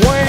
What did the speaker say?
Where